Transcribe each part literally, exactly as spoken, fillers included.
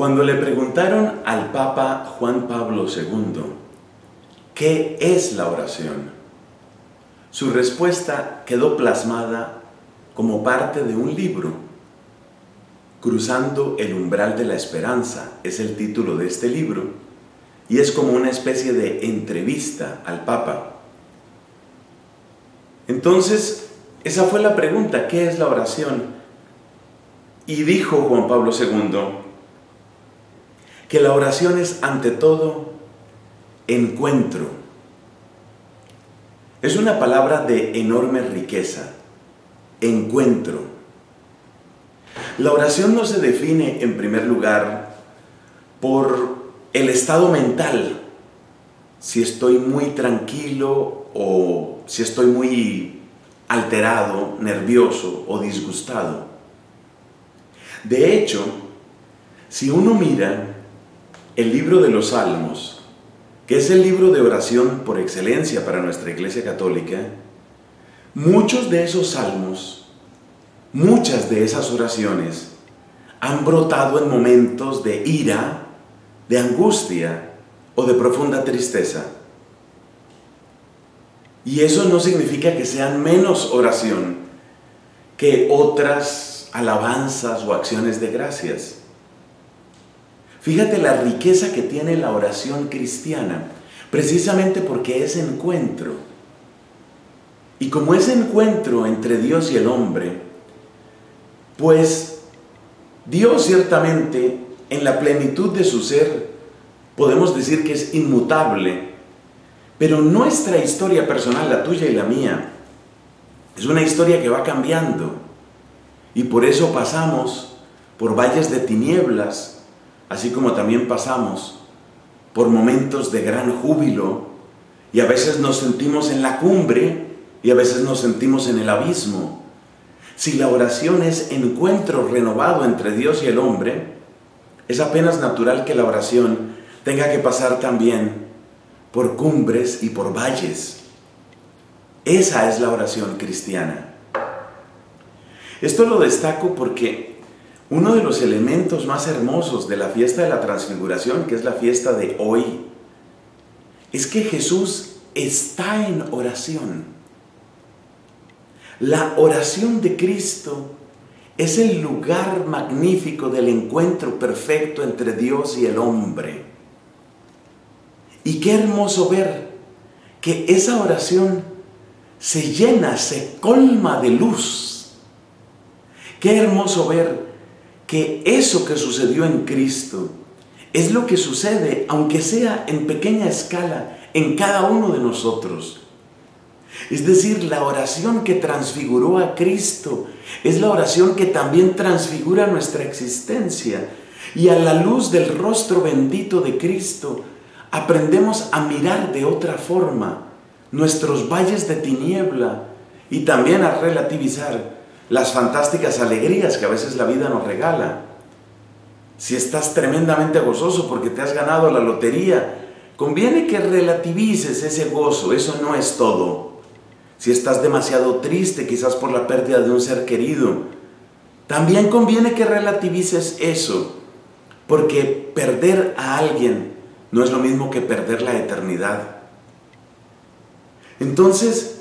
Cuando le preguntaron al Papa Juan Pablo segundo, ¿qué es la oración?, su respuesta quedó plasmada como parte de un libro. Cruzando el umbral de la esperanza es el título de este libro, y es como una especie de entrevista al Papa. Entonces, esa fue la pregunta: ¿qué es la oración? Y dijo Juan Pablo segundo que la oración es, ante todo, encuentro. Es una palabra de enorme riqueza: encuentro. La oración no se define, en primer lugar, por el estado mental, si estoy muy tranquilo o si estoy muy alterado, nervioso o disgustado. De hecho, si uno mira el libro de los Salmos, que es el libro de oración por excelencia para nuestra Iglesia Católica, muchos de esos salmos, muchas de esas oraciones han brotado en momentos de ira, de angustia o de profunda tristeza. Y eso no significa que sean menos oración que otras alabanzas o acciones de gracias. Fíjate la riqueza que tiene la oración cristiana, precisamente porque es encuentro. Y como es encuentro entre Dios y el hombre, pues Dios ciertamente, en la plenitud de su ser, podemos decir que es inmutable, pero nuestra historia personal, la tuya y la mía, es una historia que va cambiando, y por eso pasamos por valles de tinieblas, así como también pasamos por momentos de gran júbilo, y a veces nos sentimos en la cumbre, y a veces nos sentimos en el abismo. Si la oración es encuentro renovado entre Dios y el hombre, es apenas natural que la oración tenga que pasar también por cumbres y por valles. Esa es la oración cristiana. Esto lo destaco porque uno de los elementos más hermosos de la fiesta de la Transfiguración, que es la fiesta de hoy, es que Jesús está en oración. La oración de Cristo es el lugar magnífico del encuentro perfecto entre Dios y el hombre. Y qué hermoso ver que esa oración se llena, se colma de luz. Qué hermoso ver que eso que sucedió en Cristo es lo que sucede, aunque sea en pequeña escala, en cada uno de nosotros. Es decir, la oración que transfiguró a Cristo es la oración que también transfigura nuestra existencia. Y a la luz del rostro bendito de Cristo, aprendemos a mirar de otra forma nuestros valles de tiniebla y también a relativizar las fantásticas alegrías que a veces la vida nos regala. Si estás tremendamente gozoso porque te has ganado la lotería, conviene que relativices ese gozo, eso no es todo. Si estás demasiado triste, quizás por la pérdida de un ser querido, también conviene que relativices eso, porque perder a alguien no es lo mismo que perder la eternidad. Entonces,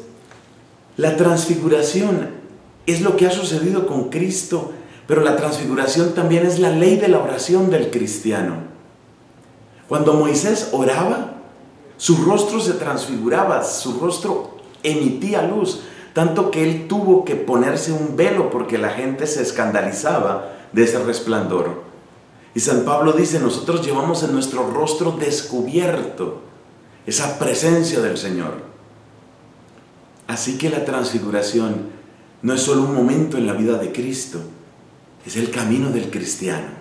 la transfiguración es lo que ha sucedido con Cristo, pero la transfiguración también es la ley de la oración del cristiano. Cuando Moisés oraba, su rostro se transfiguraba, su rostro emitía luz, tanto que él tuvo que ponerse un velo porque la gente se escandalizaba de ese resplandor. Y San Pablo dice: nosotros llevamos en nuestro rostro descubierto esa presencia del Señor. Así que la transfiguración no es solo un momento en la vida de Cristo, es el camino del cristiano.